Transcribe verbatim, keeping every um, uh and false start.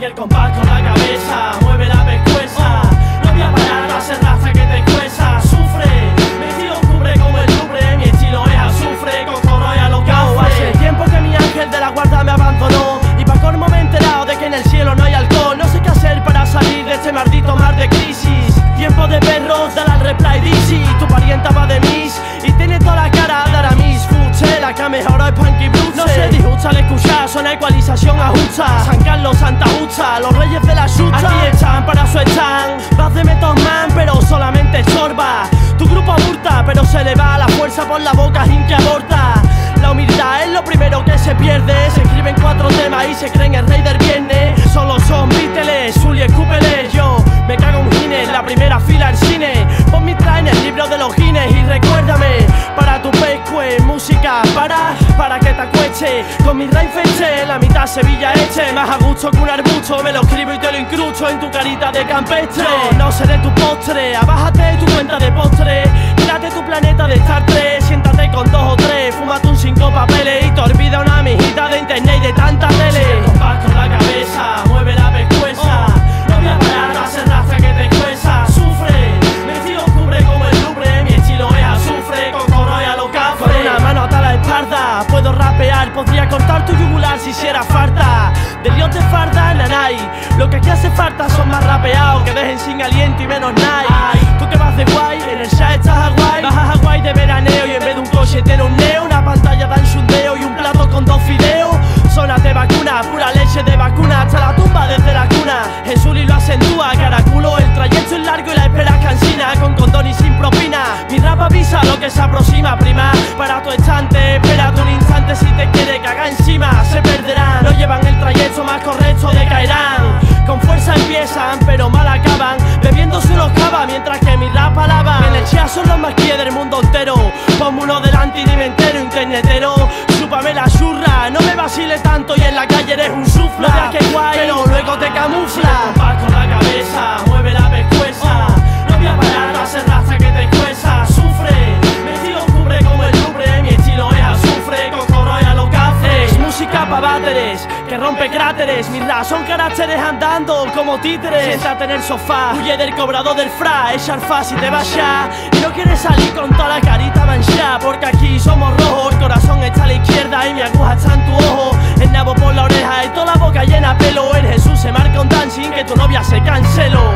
sigue el compás con la cabeza, mueve la pescueza. No voy a parar, no hacer raza que te cuesta. Sufre, mi estilo cubre como el cubre, mi estilo es azufre, con coro y a lo que hago. Hace tiempo que mi ángel de la guarda me abandonó, y pa' colmo me he enterado de que en el cielo no hay alcohol. No sé qué hacer para salir de este maldito mar de crisis. Tiempo de perros, dale al reply dizzy. Tu parienta va de mis, y tiene toda la cara de Aramis. Fuché, la que mejoró es Punky Bruce. No se disgusta al escuchar, suena ecualización a justa. San Carlos, Santa Justa, los reyes de la chucha. Aquí están para su stand, vas de Method Man, pero solamente estorba. Tu grupo aburta, pero se le va la fuerza por la boca, sin que aborta. La humildad es lo primero que se pierde. Se escriben cuatro temas y se creen el rey del viernes. Solo son Beatles, Zully, escúpeles. Yo me cago un Guinness, la primera fila al cine. Pon mi trae en el libro de los Guinness y recuérdame. Para tu pescue, música para, para que te acueche. Con mi rey feche, la mitad Sevilla eche. Más a gusto que un arbusto, me lo escribo y te lo incrucho en tu carita de campestre. No, no seré tu postre, abájate tu cuenta de postre. Quédate tu planeta de Star Trek, siéntate con dos o tres, fúmate un cinco papeles y te olvida una mijita de internet y de tanta tele. Sigue el compás con la cabeza, mueve la pescueza. No voy a parar, no hacer raza que te cuesta. Sufre, mi estilo cubre como el Louvre, mi estilo es azufre, con coro y a lo cafre. Con una mano hasta la espalda, puedo rapear, podría cortar tu yugular si hiciera falta. De Dios te farda, nanay, lo que aquí hace falta son más rapeados que dejen sin aliento y menos night. Tú que vas de guay, en el chat estás a guay, vas a Hawái de veraneo y en vez de un coche tiene un neo. Una pantalla dan shundeo y un plato con dos fideos. Zonas de vacuna, pura leche de vacuna, hasta la tumba desde la cuna. Jesús y lo acentúa, caraculo, el trayecto es largo y la espera es cansina, con condón y sin propina. Mi rap avisa lo que se aproxima, prima, para tu estante, espérate un instante si te quiere cagar encima. Se perderán, no llevan el trayecto más correcto, decaerán. Con fuerza empiezan, pero mal acaban, bebiéndose unos cava mientras que mi rapa lava. En el Chia son los más guías del mundo entero. Ponme uno delante y dime entero, internetero. Chúpame la churra, no me vaciles tanto y en la calle eres un sufla. No veas que guay, pero luego te camuflas. Sigue el compás con la cabeza, mueve la pescueza. No voy a parar, no hacer raza que te cuesta. Sufre, mi estilo cubre como el Louvre, mi estilo es azufre, con coro y a lo cafre. Es música pa' váteres, que rompe cráteres. Mis ra son caracteres andando como títeres. Siéntate en el sofá, huye del cobrado del fra. Es alfa si te vas ya y no quieres salir con toda la carita manchada. Porque aquí somos rojos, el corazón está a la izquierda y mi aguja está en tu ojo. El nabo por la oreja y toda la boca llena pelo. En Jesús se marca un dancing que tu novia se canceló.